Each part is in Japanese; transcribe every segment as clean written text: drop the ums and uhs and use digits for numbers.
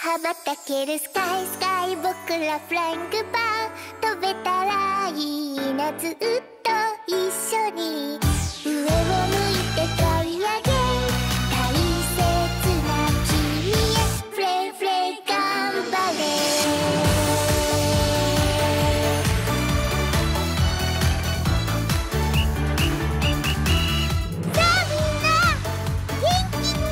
羽ばたけるスカイスカイ、僕らフライングバー、飛べたらいいな、ずっと一緒に上を向いて飛び上げ、大切な君へ、フレイフレイ頑張れ。さあみんな元気にね。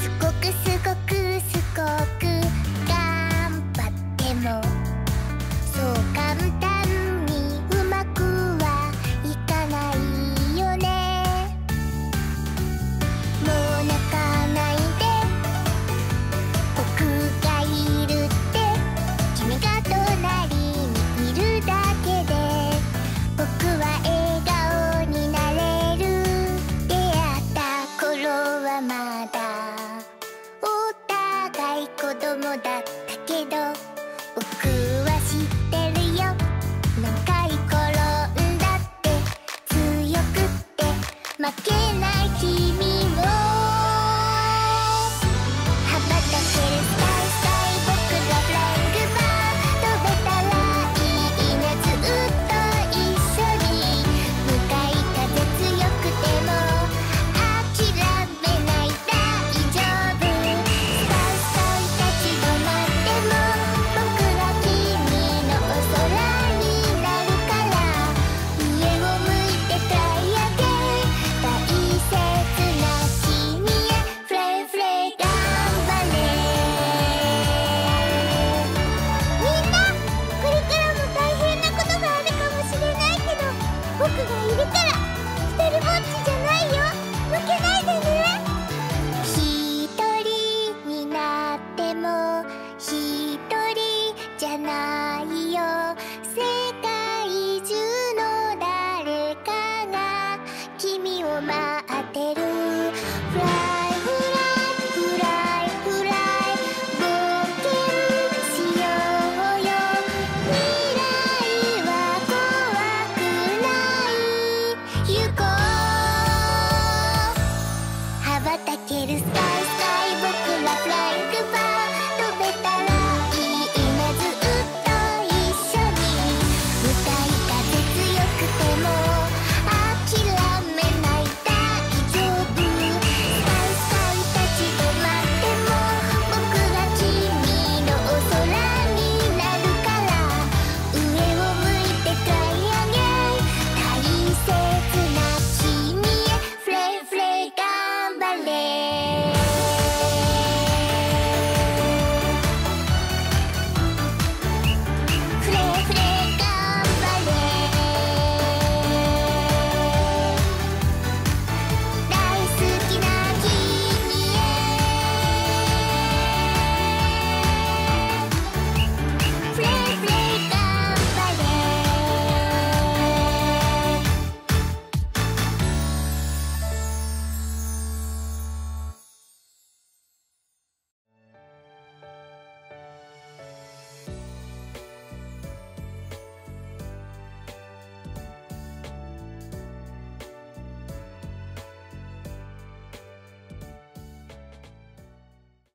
すごくすごくすごく頑張っても、そう簡単負けない君を、羽ばたけるスカイスカイ、僕らフライングバー、飛べたらいいな、ずっと一緒に、向かい風強くても諦めない、大丈夫、スカイスカイ立ち止まっても、僕ら君のお空になるから、上を向いてたい、羽ばたけるスカイ